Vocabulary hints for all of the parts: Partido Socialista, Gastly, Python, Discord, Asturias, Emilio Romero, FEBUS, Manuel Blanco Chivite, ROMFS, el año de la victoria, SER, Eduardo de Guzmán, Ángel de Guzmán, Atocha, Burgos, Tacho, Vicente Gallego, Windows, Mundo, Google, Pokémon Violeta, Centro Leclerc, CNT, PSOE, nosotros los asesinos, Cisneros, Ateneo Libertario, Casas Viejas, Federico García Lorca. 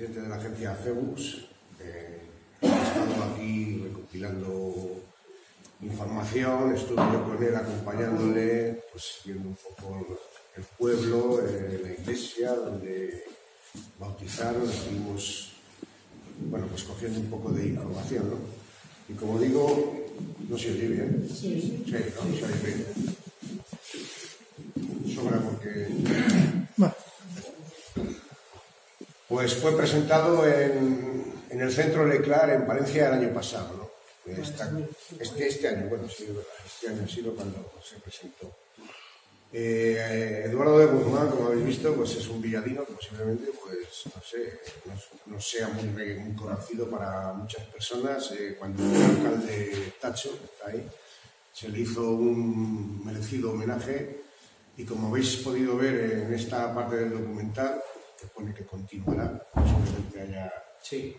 presidente de la agencia FEBUS. He estado aquí recopilando información, estuve yo con él acompañándole, pues viendo un poco el pueblo, la iglesia donde bautizaron, estuvimos, bueno, pues cogiendo un poco de información, ¿no? Y como digo, no se oye bien. Sí, sí, no se oye bien. Sobra porque... Bueno. Pues fue presentado en el Centro Leclerc en Palencia el año pasado, ¿no? Este año, bueno, sí, este año ha sido cuando se presentó. Eduardo de Guzmán, como habéis visto, pues es un villadino que posiblemente, pues, no sea muy conocido para muchas personas. Cuando el alcalde Tacho, que está ahí, se le hizo un merecido homenaje y, como habéis podido ver en esta parte del documental, que pone que continuará, posiblemente haya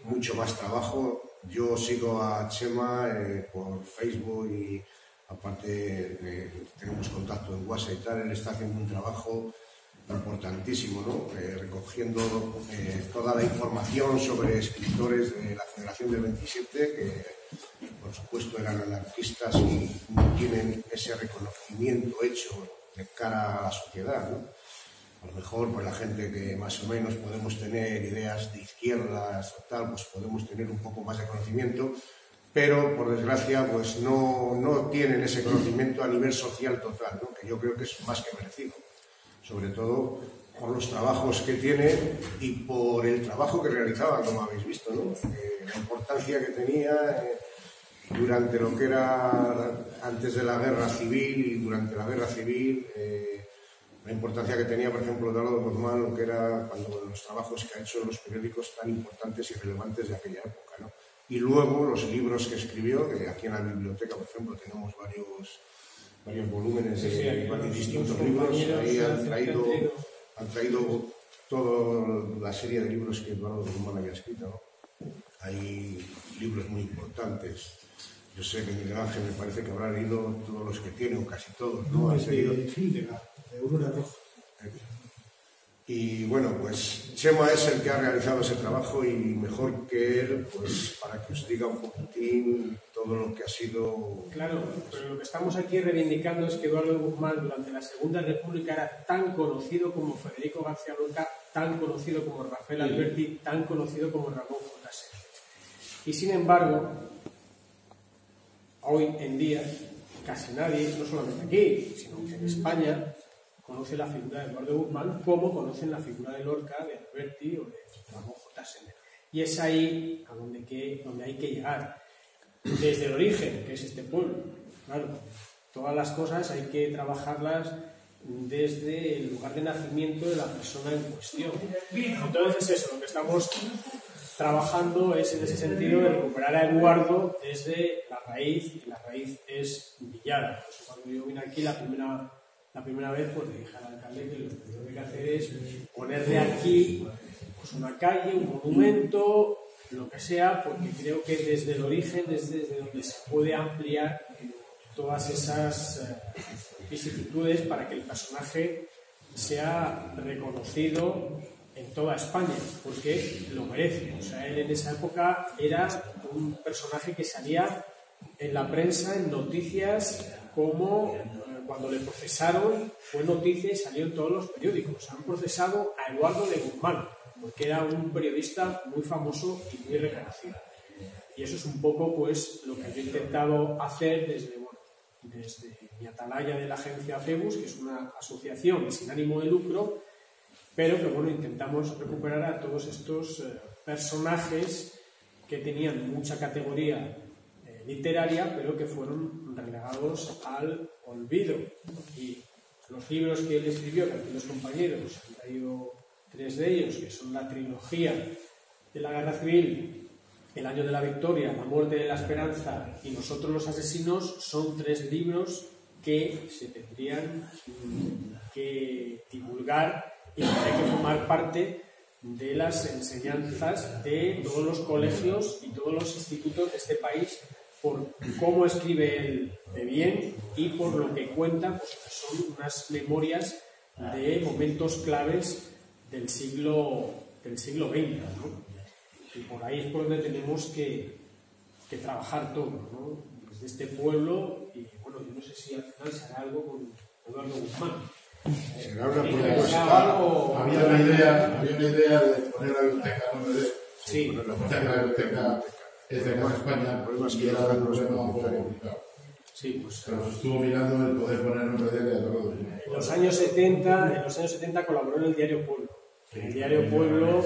mucho más trabajo. Yo sigo a Chema por Facebook y aparte tenemos contacto en WhatsApp y tal. Él está haciendo un trabajo importantísimo, ¿no? Recogiendo toda la información sobre escritores de la generación del 27 que por supuesto eran anarquistas y no tienen ese reconocimiento hecho de cara a la sociedad, ¿no? A lo mejor, pues la gente que más o menos podemos tener ideas de izquierdas o tal, pues podemos tener un poco más de conocimiento, pero por desgracia, pues no tienen ese conocimiento a nivel social total, ¿no? Que yo creo que es más que merecido, sobre todo por los trabajos que tiene y por el trabajo que realizaban, como habéis visto, ¿no? La importancia que tenía durante lo que era antes de la guerra civil y durante la guerra civil. La importancia que tenía, por ejemplo, Eduardo Guzmán, lo que era cuando los trabajos que ha hecho en los periódicos tan importantes y relevantes de aquella época, ¿no? Y luego los libros que escribió, que aquí en la biblioteca, por ejemplo, tenemos varios volúmenes de distintos libros. Ahí han traído toda la serie de libros que Eduardo Guzmán había escrito, ¿no? Hay libros muy importantes. Yo sé que Miguel Ángel me parece que habrá leído todos los que tiene, o casi todos, ¿no? No, de Aurora Roja. Y bueno, pues Chema es el que ha realizado ese trabajo y mejor que él, pues para que os diga un poquitín todo lo que ha sido... Claro, pero lo que estamos aquí reivindicando es que Eduardo Guzmán durante la Segunda República era tan conocido como Federico García Lorca, tan conocido como Rafael Alberti, tan conocido como Ramón J. Y sin embargo, hoy en día, casi nadie, no solamente aquí, sino que en España, conoce la figura de Eduardo Guzmán como conocen la figura de Lorca, de Alberti o de Ramón J. Y es ahí a donde hay que llegar. Desde el origen, que es este pueblo. Claro, todas las cosas hay que trabajarlas desde el lugar de nacimiento de la persona en cuestión. Entonces es eso, lo que estamos trabajando es en ese sentido de recuperar a Eduardo desde la raíz, y la raíz es Villada. Pues cuando yo vine aquí la primera vez, pues le dije al alcalde que lo que tengo que hacer es ponerle aquí pues una calle, un monumento, lo que sea, porque creo que desde el origen, desde donde se puede ampliar todas esas vicisitudes para que el personaje sea reconocido en toda España, porque lo merece. O sea, él en esa época era un personaje que salía en la prensa, en noticias, como cuando le procesaron, fue noticia y salió en todos los periódicos. Han procesado a Eduardo de Guzmán, porque era un periodista muy famoso y muy reconocido. Y eso es un poco pues lo que yo he intentado hacer desde mi atalaya de la agencia FEBUS, que es una asociación sin ánimo de lucro, pero que bueno, intentamos recuperar a todos estos personajes que tenían mucha categoría literaria, pero que fueron relegados al olvido. Y los libros que él escribió, que aquí los compañeros han traído tres de ellos, que son la trilogía de la Guerra Civil, el año de la victoria, la muerte de la esperanza y nosotros los asesinos, son tres libros que se tendrían que divulgar y que hay que formar parte de las enseñanzas de todos los colegios y todos los institutos de este país, por cómo escribe él de bien y por lo que cuenta, pues que son unas memorias de momentos claves del siglo XX, ¿no? Y por ahí es por donde tenemos que trabajar todos, ¿no? Desde este pueblo, y bueno, yo no sé si al final se hará algo con Eduardo de Guzmán. Será una propuesta. Había una idea de poner la biblioteca, ¿no? Sí, poner la biblioteca desde acá en España, y era un problema un poco complicado. Sí, pues, pero estuvo mirando el poder poner un nombre de Eduardo. En los años 70 colaboró en el diario Pueblo. En el diario Pueblo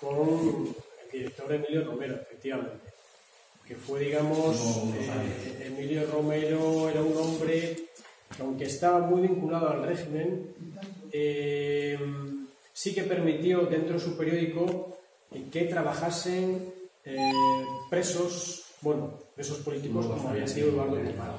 con el director Emilio Romero, efectivamente. Que fue, digamos, Emilio Romero era un hombre que, aunque estaba muy vinculado al régimen, sí que permitió dentro de su periódico que trabajasen presos, bueno, presos políticos como había sido Eduardo de Guzmán.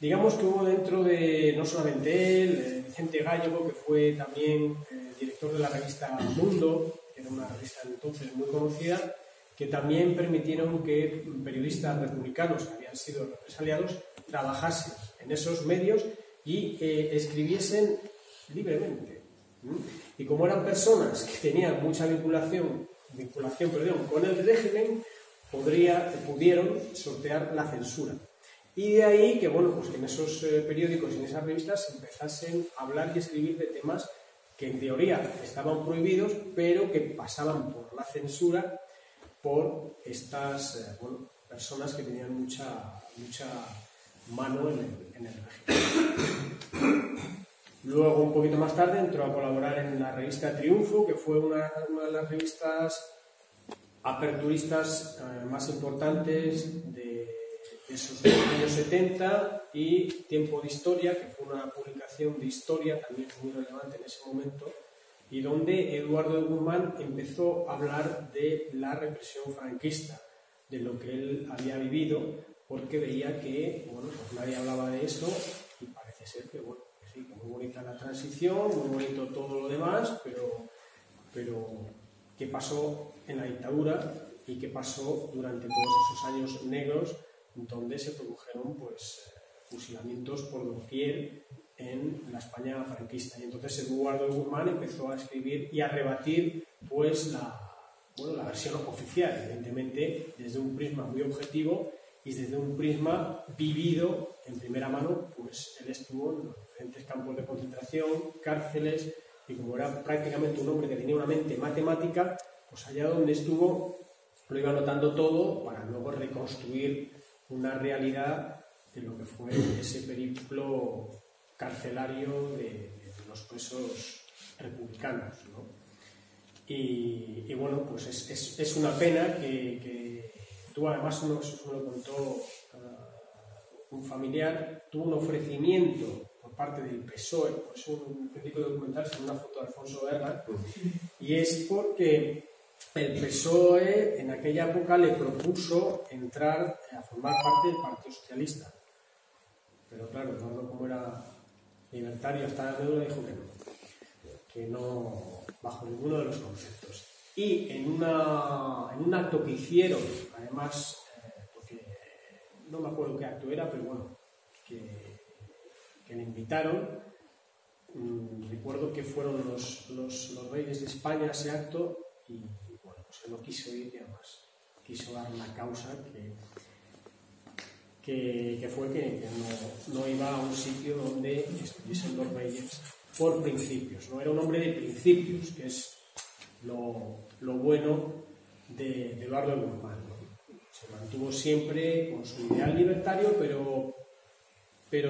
Digamos que hubo dentro de, no solamente él, Vicente Gallego, que fue también director de la revista Mundo, que era una revista entonces muy conocida, que también permitieron que periodistas republicanos que habían sido represaliados trabajasen en esos medios y escribiesen libremente. Y como eran personas que tenían mucha vinculación con el régimen, pudieron sortear la censura. Y de ahí que, bueno, pues que en esos periódicos y en esas revistas empezasen a hablar y escribir de temas que en teoría estaban prohibidos, pero que pasaban por la censura por estas personas que tenían mucha mano en el régimen. Luego, un poquito más tarde, entró a colaborar en la revista Triunfo, que fue una de las revistas aperturistas más importantes de esos años 70, y Tiempo de Historia, que fue una publicación de historia también muy relevante en ese momento, y donde Eduardo de Guzmán empezó a hablar de la represión franquista, de lo que él había vivido, porque veía que, bueno, pues nadie hablaba de eso, y parece ser que, bueno, que sí, que muy bonita la transición, muy bonito todo lo demás, pero qué pasó en la dictadura y qué pasó durante todos esos años negros donde se produjeron, pues, fusilamientos por doquier en la España franquista. Y entonces Eduardo de Guzmán empezó a escribir y a rebatir, pues, la versión oficial, evidentemente desde un prisma muy objetivo y desde un prisma vivido en primera mano. Pues él estuvo en los diferentes campos de concentración, cárceles, y como era prácticamente un hombre que tenía una mente matemática, pues allá donde estuvo lo iba anotando todo para luego reconstruir una realidad de lo que fue ese periplo carcelario de los presos republicanos, ¿no? Y bueno, pues es una pena que tú, además, eso me lo contó un familiar, tuvo un ofrecimiento parte del PSOE, pues un periódico documental sin una foto de Alfonso Guerra, y es porque el PSOE en aquella época le propuso entrar a formar parte del Partido Socialista, pero claro, Eduardo, como era libertario hasta la médula, dijo que no, bajo ninguno de los conceptos. Y en un acto que hicieron, además, porque no me acuerdo qué acto era, pero bueno, que le invitaron, recuerdo que fueron los reyes de España a ese acto, y bueno, pues él no quiso ir, y además quiso dar la causa que fue que no iba a un sitio donde estuviesen los reyes por principios, ¿no? Era un hombre de principios, que es lo bueno de Eduardo de Guzmán, ¿no? Se mantuvo siempre con su ideal libertario, pero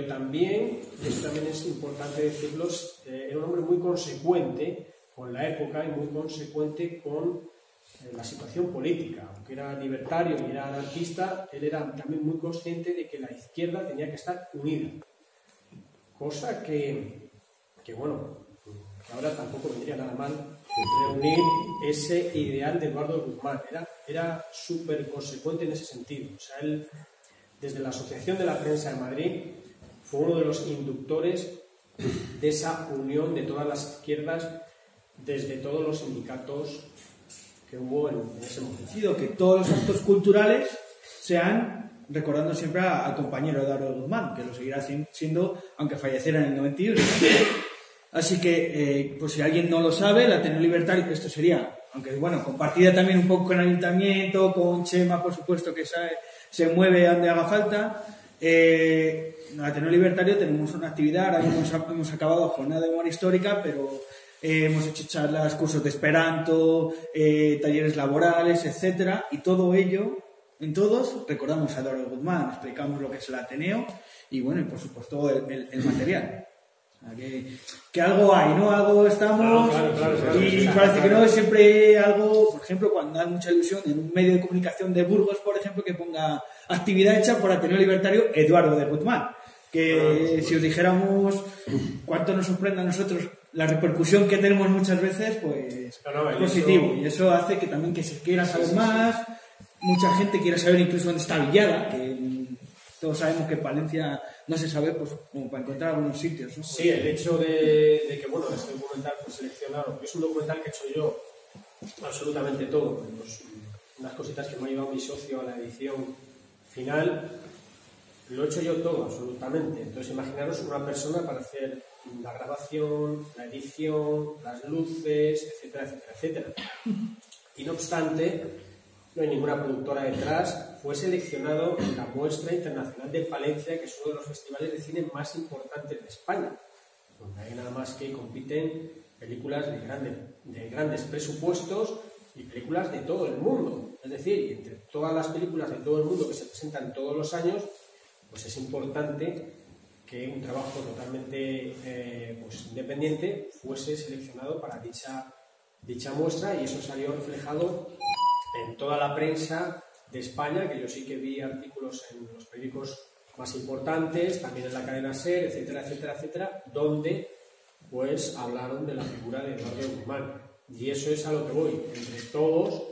también, esto también es importante decirlo, era un hombre muy consecuente con la época y muy consecuente con la situación política. Aunque era libertario y era anarquista, él era también muy consciente de que la izquierda tenía que estar unida. Cosa que bueno, que ahora tampoco vendría nada mal reunir ese ideal de Eduardo de Guzmán. Era súper consecuente en ese sentido. O sea, él, desde la Asociación de la Prensa de Madrid, fue uno de los inductores de esa unión de todas las izquierdas, desde todos los sindicatos que hubo en ese momento. Que todos los actos culturales sean recordando siempre al compañero Eduardo de Guzmán, que lo seguirá siendo, aunque falleciera en el 91. Así que, pues si alguien no lo sabe, el Ateneo Libertario, esto sería aunque bueno, compartida también un poco con el ayuntamiento, con Chema, por supuesto, que se mueve donde haga falta. En Ateneo Libertario tenemos una actividad, ahora hemos acabado jornada de memoria histórica, pero hemos hecho charlas, cursos de esperanto, talleres laborales, etcétera, y todo ello, en todos, recordamos a Eduardo de Guzmán, explicamos lo que es el Ateneo y, bueno, y por supuesto el material. Que algo hay, ¿no? Algo estamos y parece que no, es siempre algo, por ejemplo, cuando hay mucha ilusión en un medio de comunicación de Burgos, por ejemplo, que ponga actividad hecha por Ateneo Libertario Eduardo de Guzmán. Que si os dijéramos cuánto nos sorprende a nosotros la repercusión que tenemos muchas veces, pues es positivo. Y eso hace que también que se quiera saber más, mucha gente quiera saber incluso dónde está Villada, que todos sabemos que Palencia no se sabe, pues como para encontrar algunos sitios, ¿no? Sí, el hecho de que, bueno, este documental fue seleccionado, es un documental que he hecho yo absolutamente todo. Unas cositas que me ha llevado mi socio a la edición final, lo he hecho yo todo, absolutamente. Entonces, imaginaros una persona para hacer la grabación, la edición, las luces, etcétera, etcétera, etcétera. Y no obstante, no hay ninguna productora detrás, fue seleccionado en la Muestra Internacional de Palencia, que es uno de los festivales de cine más importantes de España, donde hay nada más que compiten películas de grandes presupuestos y películas de todo el mundo. Es decir, entre todas las películas de todo el mundo que se presentan todos los años, pues es importante que un trabajo totalmente pues independiente fuese seleccionado para dicha muestra, y eso salió reflejado en toda la prensa de España, que yo sí que vi artículos en los periódicos más importantes, también en la cadena SER, etcétera, etcétera, etcétera, donde pues hablaron de la figura de Eduardo de Guzmán. Y eso es a lo que voy. Entre todos,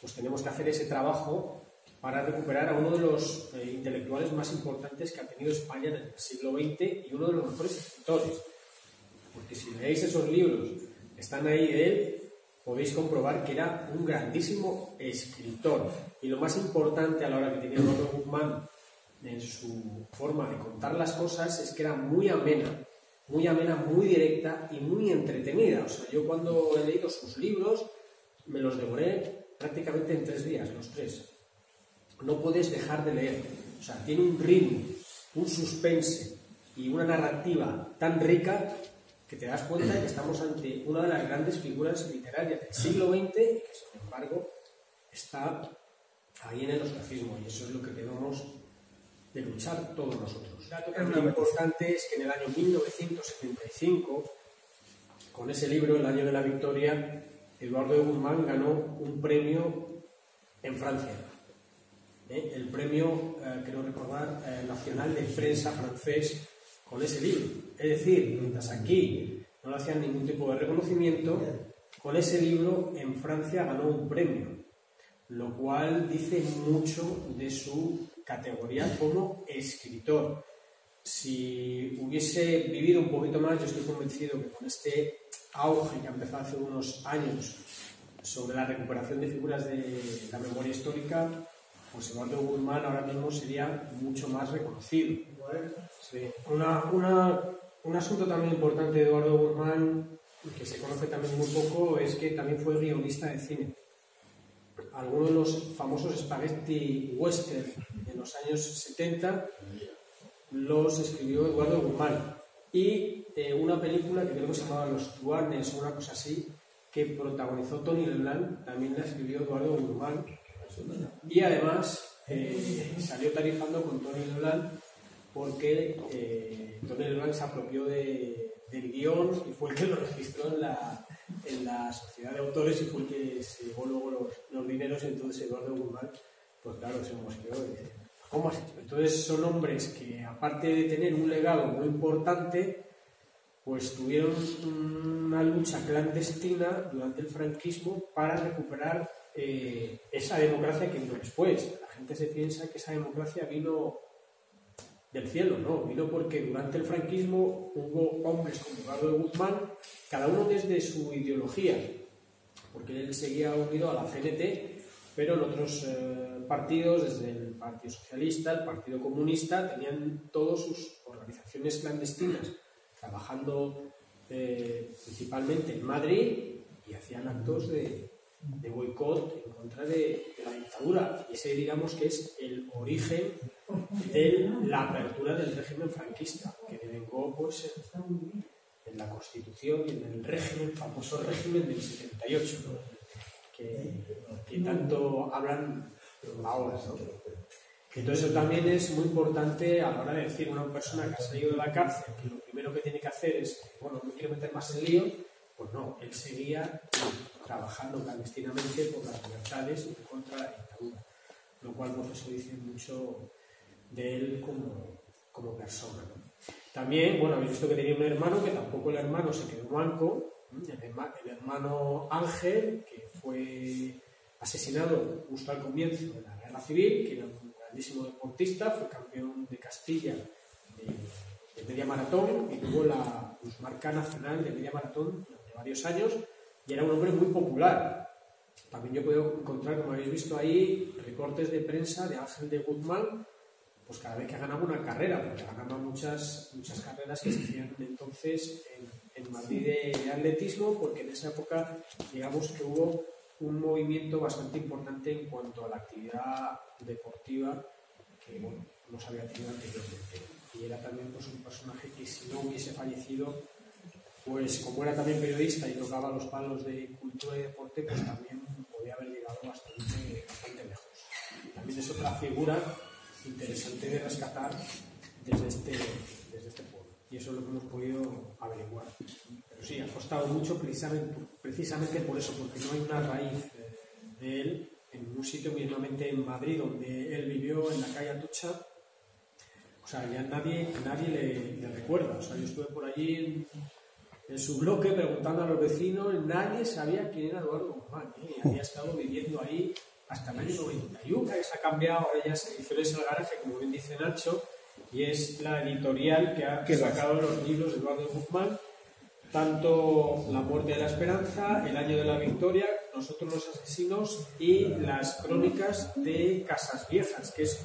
pues tenemos que hacer ese trabajo para recuperar a uno de los intelectuales más importantes que ha tenido España en el siglo XX y uno de los mejores escritores. Porque si leéis esos libros, están ahí de él, podéis comprobar que era un grandísimo escritor. Y lo más importante a la hora que tenía Eduardo Guzmán en su forma de contar las cosas es que era muy amena, muy directa y muy entretenida. O sea, yo cuando he leído sus libros me los devoré prácticamente en 3 días, los 3. No podéis dejar de leer. O sea, tiene un ritmo, un suspense y una narrativa tan rica que te das cuenta de que estamos ante una de las grandes figuras literarias del siglo XX, que sin embargo está ahí en el ostracismo, y eso es lo que debemos de luchar todos nosotros. Lo importante es que en el año 1975, con ese libro, El Año de la Victoria, Eduardo de Guzmán ganó un premio en Francia, el premio, creo recordar, nacional de prensa francés, con ese libro. Es decir, mientras aquí no le hacían ningún tipo de reconocimiento, con ese libro en Francia ganó un premio, lo cual dice mucho de su categoría como escritor. Si hubiese vivido un poquito más, yo estoy convencido que con este auge que ha empezado hace unos años sobre la recuperación de figuras de la memoria histórica, pues Eduardo Guzmán ahora mismo sería mucho más reconocido. Sí. Un asunto también importante de Eduardo Guzmán, que se conoce también muy poco, es que también fue guionista de cine. Algunos de los famosos spaghetti western de los años 70 los escribió Eduardo Guzmán. Y una película que creo que se llamaba Los Tuanes o una cosa así, que protagonizó Tony Leblanc, también la escribió Eduardo Guzmán. Y además salió tarifando con Tony Leblanc, porque Tony Leblanc se apropió del guión y fue el que lo registró en la Sociedad de Autores, y fue el que se llevó luego los dineros. Entonces Eduardo Guzmán, pues claro, se mosqueó. ¿Cómo has hecho? Entonces son hombres que, aparte de tener un legado muy importante, pues tuvieron una lucha clandestina durante el franquismo para recuperar esa democracia que vino después. La gente se piensa que esa democracia vino del cielo, no, vino porque durante el franquismo hubo hombres como Eduardo de Guzmán, cada uno desde su ideología, porque él seguía unido a la CNT, pero en otros partidos, desde el Partido Socialista, el Partido Comunista, tenían todas sus organizaciones clandestinas, trabajando principalmente en Madrid, y hacían actos de de boicot en contra de la dictadura. Ese, digamos, que es el origen de la apertura del régimen franquista, que devengó, pues, en la Constitución y en el régimen, el famoso régimen del 78, ¿no? que tanto hablan ahora, ¿no? Entonces eso también es muy importante a la hora de decir a una persona que ha salido de la cárcel que lo primero que tiene que hacer es, bueno, no quiero meter más en lío, pues no, él seguía trabajando clandestinamente por las libertades y contra la dictadura, lo cual pues eso dice mucho de él como persona, ¿no? También, bueno, habéis visto que tenía un hermano, que tampoco el hermano se quedó blanco, el hermano Ángel, que fue asesinado justo al comienzo de la Guerra Civil, que era un grandísimo deportista, fue campeón de Castilla de media maratón y tuvo la marca nacional de media maratón durante varios años, y era un hombre muy popular. También yo puedo encontrar, como habéis visto ahí, recortes de prensa de Ángel de Guzmán, pues cada vez que ganaba una carrera, porque ganaba muchas carreras que se hacían entonces en Madrid de atletismo, porque en esa época, digamos, que hubo un movimiento bastante importante en cuanto a la actividad deportiva, que bueno, no se había tenido anteriormente. Y era también, pues, un personaje que, si no hubiese fallecido, pues como era también periodista y tocaba los palos de cultura y deporte, pues también podía haber llegado bastante lejos. También es otra figura interesante de rescatar desde este pueblo, y eso es lo que hemos podido averiguar. Pero sí, ha costado mucho precisamente por eso, porque no hay una raíz de él en un sitio, mismamente en Madrid, donde él vivió, en la calle Atocha. O sea, ya nadie le recuerda. O sea, yo estuve por allí en su bloque preguntando a los vecinos, nadie sabía quién era Eduardo Guzmán, ¿eh? Había estado viviendo ahí hasta el año 91, que se ha cambiado, ahora ya se hizo el garaje, como bien dice Nacho, y es la editorial que ha sacado los libros de Eduardo Guzmán, tanto La muerte de la esperanza, El año de la victoria, Nosotros los asesinos y Las crónicas de Casas Viejas, que es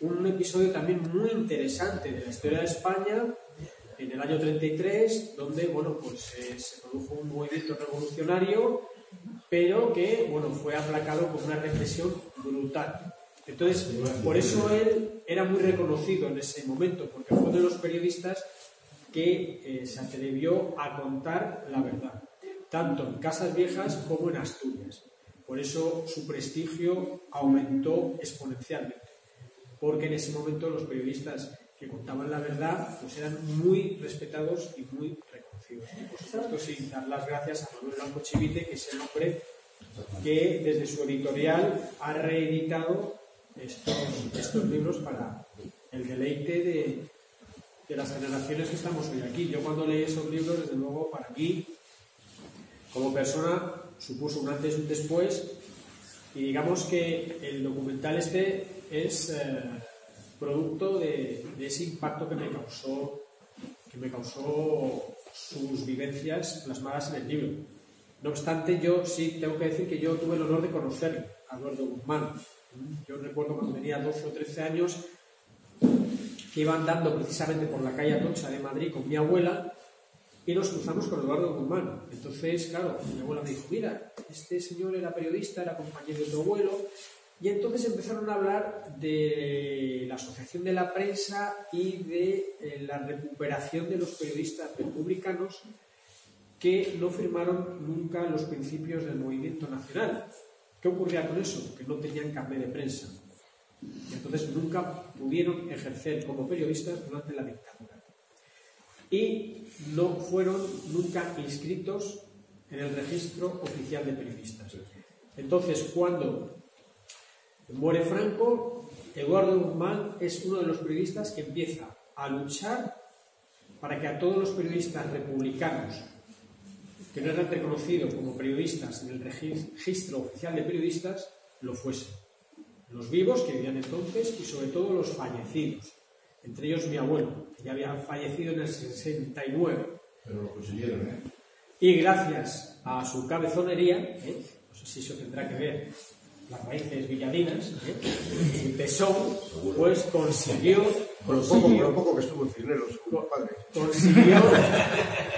un episodio también muy interesante de la historia de España en el año 33, donde, bueno, pues se produjo un movimiento revolucionario, pero que, bueno, fue aplacado con una represión brutal. Entonces, por eso él era muy reconocido en ese momento, porque fue de los periodistas que se atrevió a contar la verdad, tanto en Casas Viejas como en Asturias. Por eso su prestigio aumentó exponencialmente, porque en ese momento los periodistas que contaban la verdad, pues eran muy respetados y muy reconocidos. Y por supuesto, sin dar las gracias a Manuel Blanco Chivite, que es el hombre que desde su editorial ha reeditado estos libros para el deleite de las generaciones que estamos hoy aquí. Yo, cuando leí esos libros, desde luego, para mí, como persona, supuso un antes y un después. Y digamos que el documental este es producto de ese impacto que me causó sus vivencias plasmadas en el libro. No obstante, yo sí tengo que decir que yo tuve el honor de conocerlo, a Eduardo Guzmán. Yo recuerdo cuando tenía 12 o 13 años, que iba andando precisamente por la calle Atocha de Madrid con mi abuela, y nos cruzamos con Eduardo Guzmán. Entonces, claro, mi abuela me dijo, mira, este señor era periodista, era compañero de tu abuelo. Y entonces empezaron a hablar de la Asociación de la Prensa y de la recuperación de los periodistas republicanos que no firmaron nunca los principios del movimiento nacional. ¿Qué ocurría con eso? Que no tenían carné de prensa. Y entonces nunca pudieron ejercer como periodistas durante la dictadura. Y no fueron nunca inscritos en el Registro Oficial de Periodistas. Entonces, cuando muere Franco, Eduardo Guzmán es uno de los periodistas que empieza a luchar para que a todos los periodistas republicanos que no eran reconocidos como periodistas en el Registro Oficial de Periodistas lo fuesen. Los vivos que vivían entonces y sobre todo los fallecidos, entre ellos mi abuelo, que ya había fallecido en el 69. Pero lo consiguieron, ¿eh? Y gracias a su cabezonería, no sé si eso tendrá que ver las raíces villadinas, el PSOE, pues consiguió Por lo poco que estuvo en Cisneros con los padres.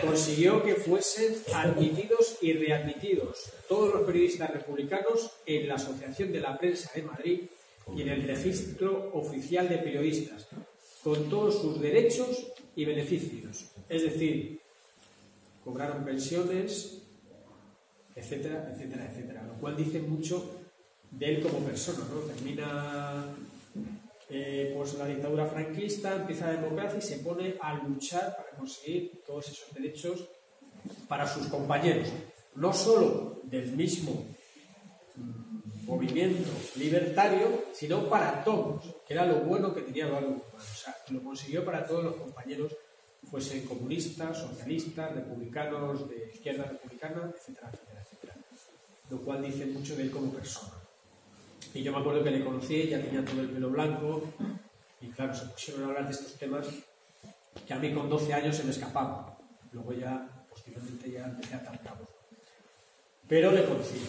Consiguió que fuesen admitidos y readmitidos todos los periodistas republicanos en la Asociación de la Prensa de Madrid y en el Registro Oficial de Periodistas, con todos sus derechos y beneficios. Es decir, cobraron pensiones, etcétera, etcétera, etcétera. Lo cual dice mucho de él como persona, ¿no? Termina pues la dictadura franquista, empieza la democracia y se pone a luchar para conseguir todos esos derechos para sus compañeros, no solo del mismo movimiento libertario, sino para todos, que era lo bueno que tenía Eduardo Guzmán. O sea, que lo consiguió para todos los compañeros, fuesen comunistas, socialistas, republicanos, de izquierda republicana, etcétera, etcétera, etcétera. Lo cual dice mucho de él como persona. Y yo me acuerdo que le conocí, ya tenía todo el pelo blanco, y claro, se pusieron a hablar de estos temas que a mí con 12 años se me escapaban. Luego ya, posteriormente, ya empecé a atar cabos. Pero le conocí.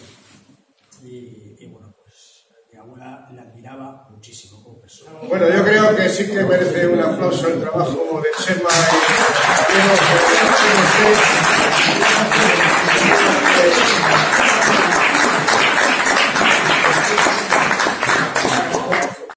Y bueno, pues mi abuela la admiraba muchísimo como persona. Bueno, yo creo que sí que merece un aplauso el trabajo de Chema y...